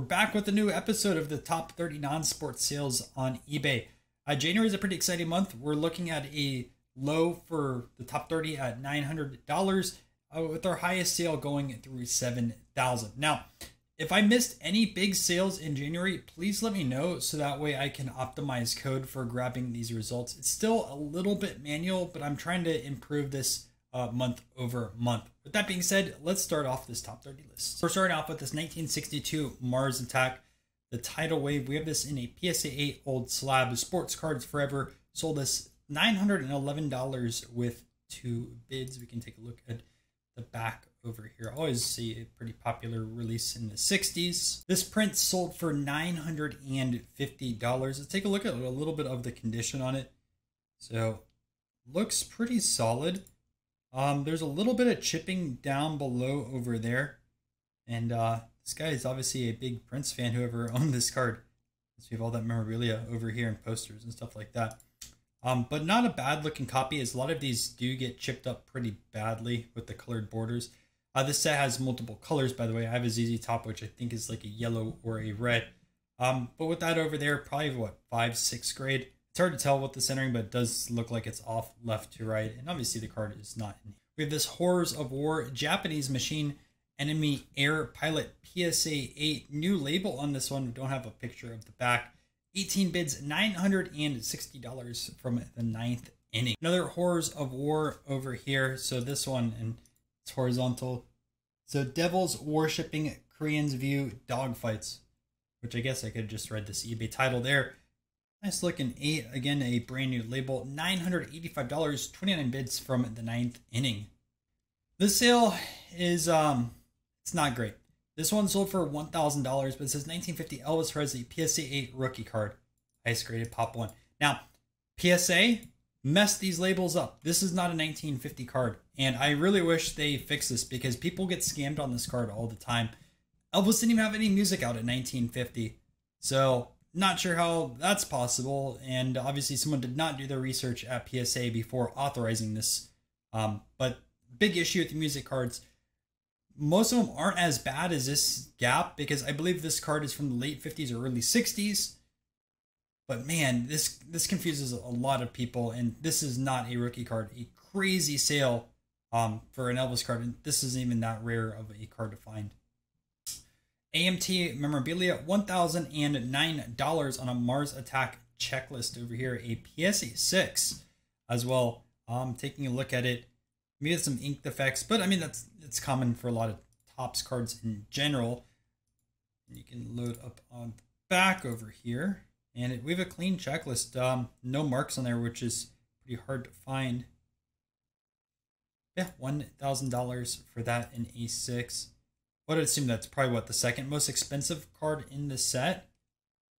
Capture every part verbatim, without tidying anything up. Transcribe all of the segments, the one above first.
We're back with a new episode of the top thirty non-sports sales on eBay. Uh, January is a pretty exciting month. We're looking at a low for the top thirty at nine hundred dollars uh, with our highest sale going through seven thousand dollars. Now, if I missed any big sales in January, please let me know so that way I can optimize code for grabbing these results. It's still a little bit manual, but I'm trying to improve this Uh, month over month. With that being said, let's start off this top thirty list. We're starting off with this nineteen sixty-two Mars Attack, the tidal wave. We have this in a P S A eight old slab. Sports Cards Forever sold us nine hundred eleven dollars with two bids. We can take a look at the back over here. Always see a pretty popular release in the sixties. This print sold for nine hundred fifty dollars. Let's take a look at a little bit of the condition on it. So looks pretty solid. Um, there's a little bit of chipping down below over there. And uh, this guy is obviously a big Prince fan, whoever owned this card. So we have all that memorabilia over here and posters and stuff like that. Um, but not a bad looking copy, as a lot of these do get chipped up pretty badly with the colored borders. Uh, this set has multiple colors, by the way. I have a Z Z Top, which I think is like a yellow or a red. Um, but with that over there, probably what, five, sixth grade? It's hard to tell with the centering, but it does look like it's off left to right. And obviously the card is not in. We have this Horrors of War, Japanese machine, enemy air pilot, P S A eight. New label on this one. We don't have a picture of the back. eighteen bids, nine hundred sixty dollars from the Ninth Inning. Another Horrors of War over here. So this one, and it's horizontal. So devils worshipping Koreans view dogfights, which I guess I could have just read this eBay title there. Nice looking eight, again, a brand new label, nine hundred eighty-five dollars, twenty-nine bids from the Ninth Inning. This sale is, um, it's not great. This one sold for one thousand dollars, but it says nineteen fifty Elvis Presley, P S A eight rookie card, highest graded pop one. Now, P S A messed these labels up. This is not a nineteen fifty card, and I really wish they fixed this because people get scammed on this card all the time. Elvis didn't even have any music out in nineteen fifty, so not sure how that's possible, and obviously someone did not do their research at P S A before authorizing this. Um, but big issue with the music cards. Most of them aren't as bad as this gap because I believe this card is from the late fifties or early sixties. But man, this this confuses a lot of people, and this is not a rookie card. A crazy sale um, for an Elvis card, and this isn't even that rare of a card to find. A M T Memorabilia, one thousand nine dollars on a Mars Attack checklist over here, a P S A six as well. Um, taking a look at it, maybe some ink defects, but I mean, that's it's common for a lot of Topps cards in general. You can load up on the back over here, and it, we have a clean checklist. Um, no marks on there, which is pretty hard to find. Yeah, one thousand dollars for that in A six. But I'd assume that's probably what the second most expensive card in the set.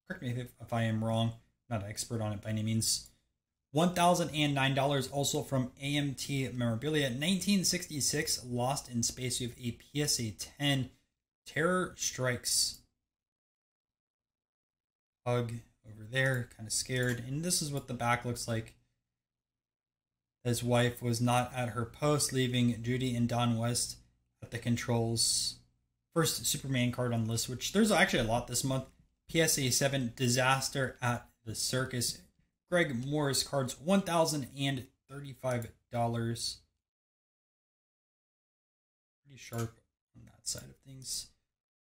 Correct me if, if I am wrong. I'm not an expert on it by any means. one thousand nine dollars also from A M T Memorabilia. nineteen sixty-six Lost in Space. We have a P S A ten. Terror Strikes. Hug over there. Kind of scared. And this is what the back looks like. His wife was not at her post, leaving Judy and Don West at the controls. First Superman card on the list, which there's actually a lot this month. P S A seven, Disaster at the Circus. Greg Morris cards, one thousand thirty-five dollars. Pretty sharp on that side of things.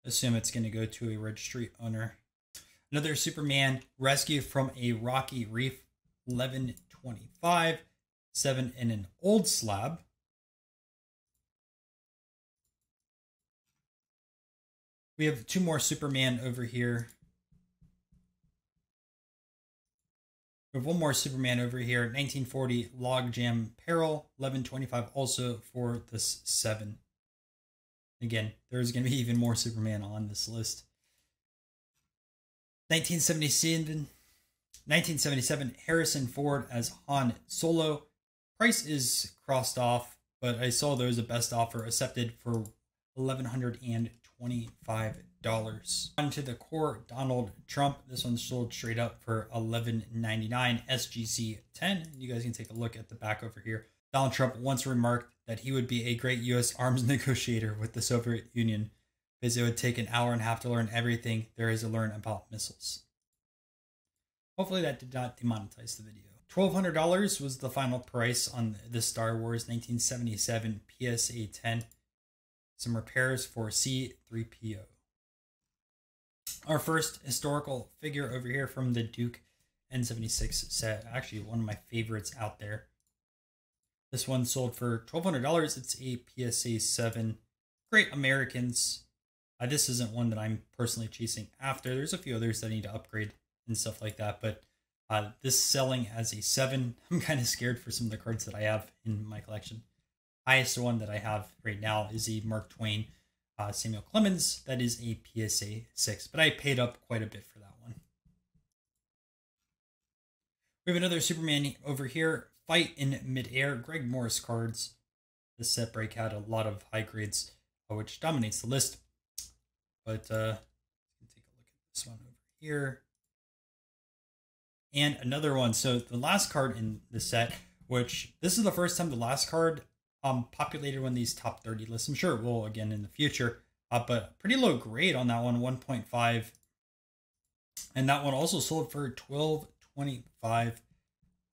Assume it's going to go to a registry owner. Another Superman rescue from a rocky reef, eleven twenty-five, seven in an old slab. We have two more Superman over here. We have one more Superman over here. nineteen forty Logjam Peril. eleven twenty-five also for this seven. Again, there's going to be even more Superman on this list. nineteen seventy-seven, nineteen seventy-seven Harrison Ford as Han Solo. Price is crossed off, but I saw there was a best offer accepted for eleven twenty-five dollars. On to the core Donald Trump. This one sold straight up for eleven ninety-nine. S G C ten. You guys can take a look at the back over here. Donald Trump once remarked that he would be a great U S arms negotiator with the Soviet Union. because it would take an hour and a half to learn everything there is to learn about missiles. Hopefully that did not demonetize the video. twelve hundred dollars was the final price on the Star Wars nineteen seventy-seven P S A ten. Some repairs for C three P O. Our first historical figure over here from the Duke N seventy-six set. Actually, one of my favorites out there. This one sold for twelve hundred dollars. It's a P S A seven. Great Americans. Uh, this isn't one that I'm personally chasing after. There's a few others that I need to upgrade and stuff like that. But uh, this selling as a seven, I'm kind of scared for some of the cards that I have in my collection. Highest one that I have right now is a Mark Twain uh, Samuel Clemens. That is a P S A six. But I paid up quite a bit for that one. We have another Superman over here. Fight in Midair. Greg Morris cards. This set break had a lot of high grades, which dominates the list. But uh, let's take a look at this one over here. And another one. So the last card in the set, which this is the first time the last card um, populated one of these top thirty lists. I'm sure it will again in the future. Uh, but pretty low grade on that one, one point five. And that one also sold for twelve twenty-five.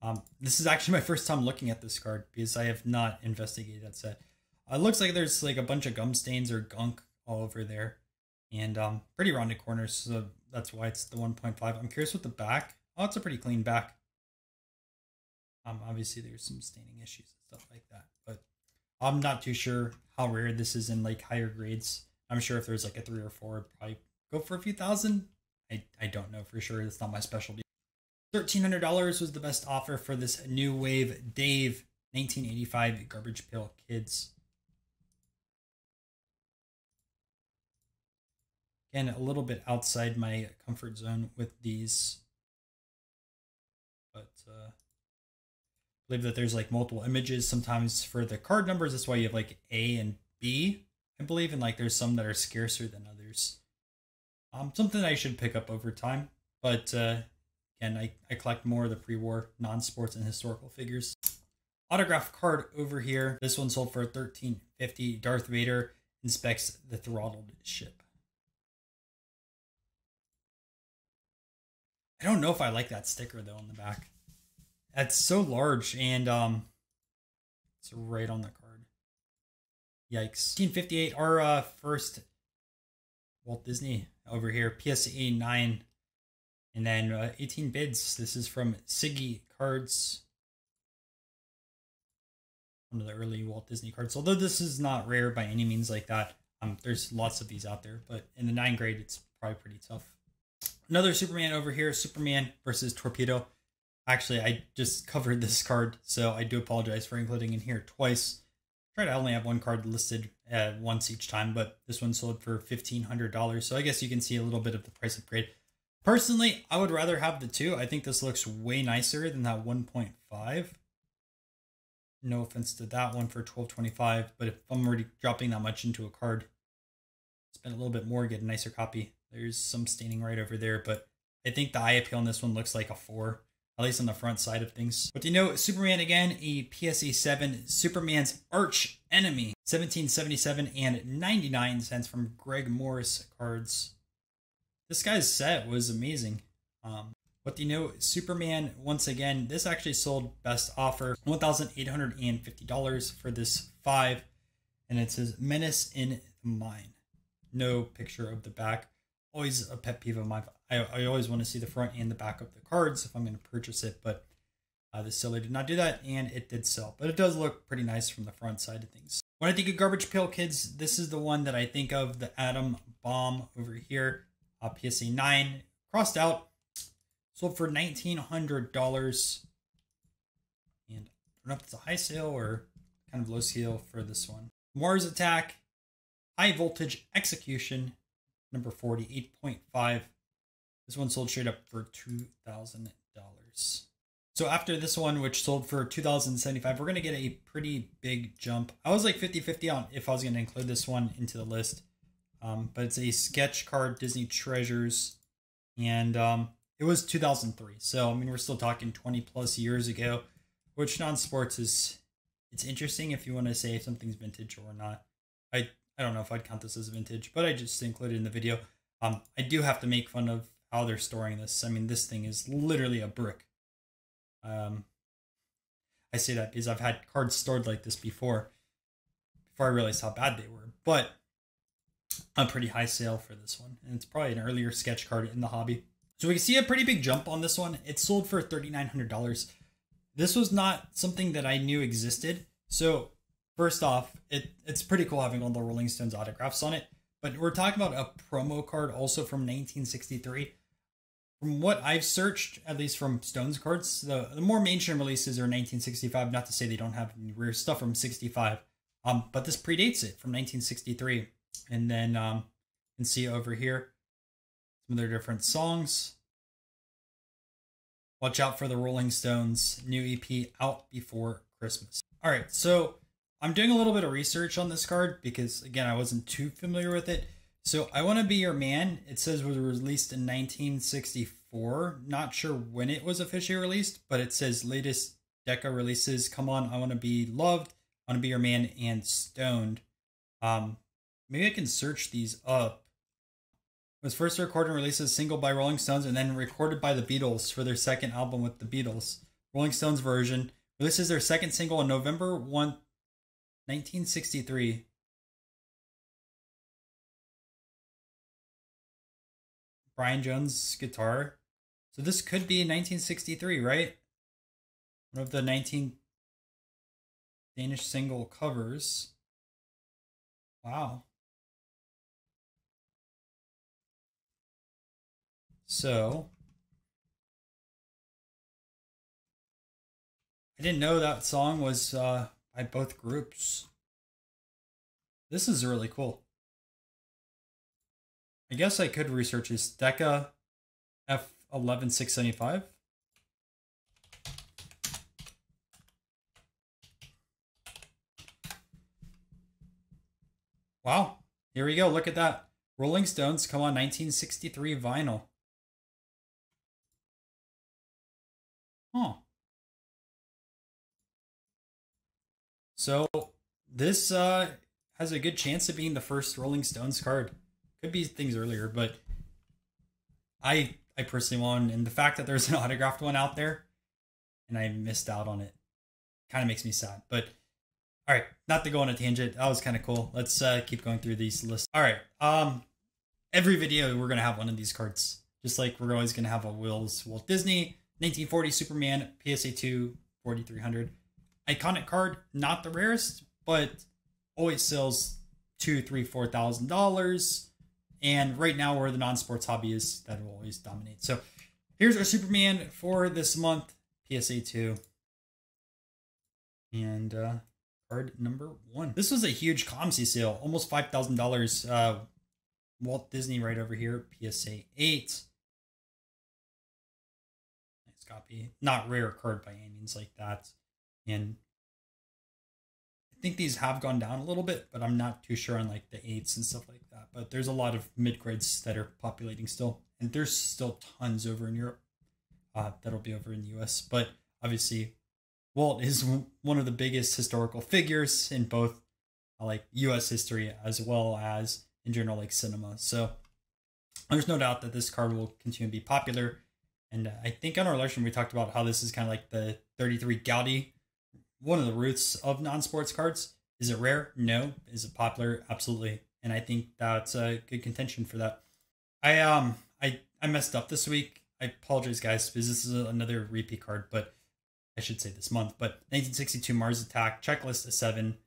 Um, this is actually my first time looking at this card because I have not investigated that set. Uh, it looks like there's like a bunch of gum stains or gunk all over there, and um, pretty rounded corners, so that's why it's the one point five. I'm curious with the back. Oh, it's a pretty clean back. Um, obviously there's some staining issues and stuff like that, but I'm not too sure how rare this is in like higher grades. I'm sure if there's like a three or four, I'd probably go for a few thousand. I, I don't know for sure. That's not my specialty. thirteen hundred dollars was the best offer for this new wave Dave nineteen eighty-five Garbage Pail Kids. Again, a little bit outside my comfort zone with these, but uh, I believe that there's like multiple images sometimes for the card numbers. That's why you have like A and B, I believe, and like there's some that are scarcer than others. Um, something I should pick up over time, but uh, and I, I collect more of the pre-war non-sports and historical figures. Autograph card over here. This one sold for thirteen fifty. Darth Vader inspects the throttled ship. I don't know if I like that sticker though on the back. That's so large and um, it's right on the card. Yikes. fifteen fifty-eight. Our uh, first Walt Disney over here. P S A nine. And then uh, eighteen bids. This is from Siggy Cards. One of the early Walt Disney cards. Although this is not rare by any means like that. Um, there's lots of these out there. But in the nine grade, it's probably pretty tough. Another Superman over here. Superman versus Torpedo. Actually, I just covered this card. So I do apologize for including in here twice. I try to only have one card listed uh, once each time. But this one sold for fifteen hundred dollars. So I guess you can see a little bit of the price upgrade. Personally, I would rather have the two. I think this looks way nicer than that one point five. No offense to that one for twelve twenty-five, but if I'm already dropping that much into a card, spend a little bit more, get a nicer copy. There's some staining right over there, but I think the eye appeal on this one looks like a four, at least on the front side of things. But do you know, Superman again, a P S A seven, Superman's arch enemy, seventeen seventy-seven and ninety-nine cents from Greg Morris cards. This guy's set was amazing. Um, but do you know, Superman, once again, this actually sold best offer, one thousand eight hundred fifty dollars for this five. And it says, Menace in the Mine. No picture of the back. Always a pet peeve of mine. I, I always want to see the front and the back of the cards if I'm going to purchase it. But uh, the seller did not do that, and it did sell. But it does look pretty nice from the front side of things. When I think of Garbage Pail Kids, this is the one that I think of, the Atom Bomb over here. Uh, P S A nine crossed out, sold for nineteen hundred dollars, and I don't know if it's a high sale or kind of low sale for this one. Mars Attack, High Voltage Execution, number forty, eight point five. This one sold straight up for two thousand dollars. So after this one, which sold for two thousand seventy-five, we're going to get a pretty big jump. I was like fifty fifty on if I was going to include this one into the list. Um, but it's a sketch card, Disney Treasures, and um, it was two thousand three. So, I mean, we're still talking twenty plus years ago, which non-sports is, it's interesting if you want to say if something's vintage or not. I, I don't know if I'd count this as vintage, but I just included it in the video. Um, I do have to make fun of how they're storing this. I mean, this thing is literally a brick. Um, I say that because I've had cards stored like this before, before I realized how bad they were. But a pretty high sale for this one. And it's probably an earlier sketch card in the hobby. So we can see a pretty big jump on this one. It sold for thirty-nine hundred dollars. This was not something that I knew existed. So first off, it, it's pretty cool having all the Rolling Stones autographs on it. But we're talking about a promo card also from nineteen sixty-three. From what I've searched, at least from Stones cards, the, the more mainstream releases are nineteen sixty-five. Not to say they don't have rare stuff from sixty-five, um, but this predates it from nineteen sixty-three. And then um, you can see over here some of their different songs. Watch out for the Rolling Stones, new E P out before Christmas. All right, so I'm doing a little bit of research on this card because, again, I wasn't too familiar with it. So I Want to Be Your Man, it says, was released in nineteen sixty-four. Not sure when it was officially released, but it says latest Decca releases, Come On, I Want to Be Loved, I Want to Be Your Man, and Stoned. Um, maybe I can search these up. It was first recorded and released as a single by Rolling Stones and then recorded by the Beatles for their second album with the Beatles. Rolling Stones version. This is their second single on November first, nineteen sixty-three. Brian Jones guitar. So this could be nineteen sixty-three, right? One of the nineteen Danish single covers. Wow. So I didn't know that song was uh, by both groups. This is really cool. I guess I could research this. Decca F eleven six seventy-five. Wow. Here we go. Look at that. Rolling Stones, Come On, nineteen sixty-three vinyl. Huh. So this uh, has a good chance of being the first Rolling Stones card. Could be things earlier, but I I personally won. And the fact that there's an autographed one out there and I missed out on it kind of makes me sad. But all right, not to go on a tangent. That was kind of cool. Let's uh, keep going through these lists. All right. Um, every video, we're going to have one of these cards, just like we're always going to have a Will's Walt Disney, nineteen forty Superman, P S A two, forty-three hundred. Iconic card, not the rarest, but always sells two, three, four thousand dollars. And right now, where the non-sports hobby is, that will always dominate. So here's our Superman for this month, P S A two. And uh, card number one. This was a huge ComC sale, almost five thousand dollars. Uh, Walt Disney right over here, P S A eight. Nice copy. Not rare card by any means like that. And I think these have gone down a little bit, but I'm not too sure on like the eights and stuff like that. But there's a lot of mid-grades that are populating still. And there's still tons over in Europe uh, that'll be over in the U S. But obviously, Walt is one of the biggest historical figures in both uh, like U S history as well as in general like cinema. So there's no doubt that this card will continue to be popular. And I think on our election, we talked about how this is kind of like the thirty-three Gaudi. One of the roots of non-sports cards. Is it rare? No. Is it popular? Absolutely. And I think that's a good contention for that. I um I, I messed up this week. I apologize, guys, because this is another repeat card, but I should say this month. But nineteen sixty-two Mars Attack, checklist a seven,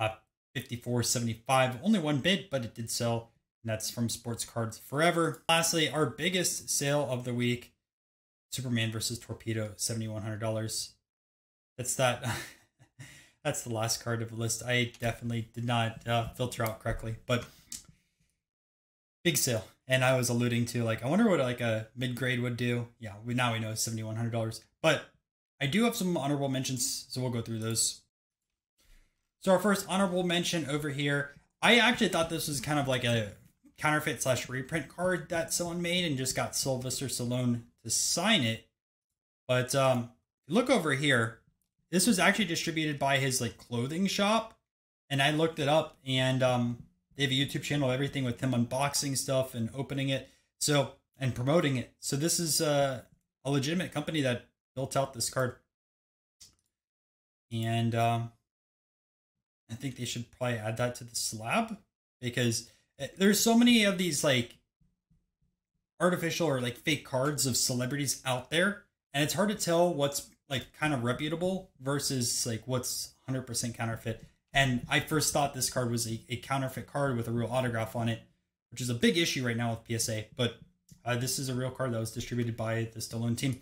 uh, fifty-four seventy-five. Only one bid, but it did sell. And that's from Sports Cards Forever. Lastly, our biggest sale of the week, Superman versus Torpedo, seventy-one hundred dollars. That's that. That's the last card of the list. I definitely did not uh, filter out correctly, but big sale. And I was alluding to like, I wonder what like a mid-grade would do. Yeah, we, now we know seventy-one hundred dollars, but I do have some honorable mentions. So we'll go through those. So our first honorable mention over here, I actually thought this was kind of like a counterfeit slash reprint card that someone made and just got Sylvester Stallone to sign it. But um, look over here. This was actually distributed by his like clothing shop, and I looked it up, and um, They have a YouTube channel, everything with them unboxing stuff and opening it. So, and promoting it. So this is uh, a legitimate company that built out this card. And um, I think they should probably add that to the slab, because there's so many of these like artificial or like fake cards of celebrities out there. And it's hard to tell what's like kind of reputable versus like what's one hundred percent counterfeit. And I first thought this card was a, a counterfeit card with a real autograph on it, which is a big issue right now with P S A. But uh, this is a real card that was distributed by the Stallone team.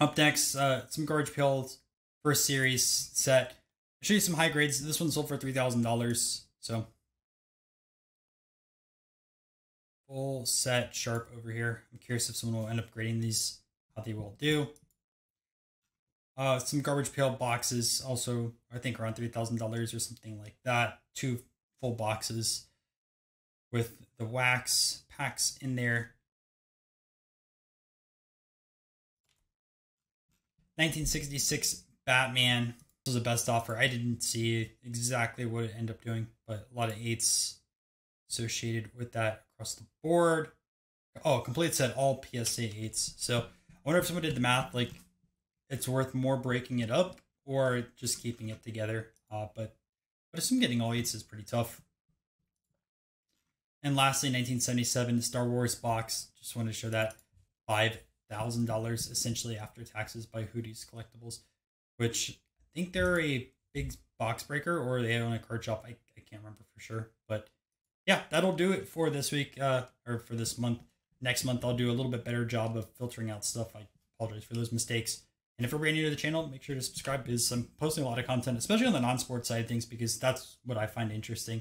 Up next, uh, some Garbage Pails first series set. I'll show you some high grades. This one sold for three thousand dollars. So full set sharp over here. I'm curious if someone will end up grading these, how they will do. Uh, some Garbage Pail boxes also, I think around three thousand dollars or something like that. Two full boxes with the wax packs in there. nineteen sixty-six Batman. This was the best offer. I didn't see exactly what it ended up doing, but a lot of eights associated with that across the board. Oh, complete set, all P S A eights. So I wonder if someone did the math, like it's worth more breaking it up or just keeping it together. Uh, but I assume getting all eights is pretty tough. And lastly, nineteen seventy-seven Star Wars box. Just wanted to show that. five thousand dollars essentially after taxes by Hootie's Collectibles, which I think they're a big box breaker or they own a card shop. I, I can't remember for sure. But yeah, that'll do it for this week uh, or for this month. Next month, I'll do a little bit better job of filtering out stuff. I apologize for those mistakes. And if you're brand new to the channel, make sure to subscribe, because I'm posting a lot of content, especially on the non-sports side of things, because that's what I find interesting.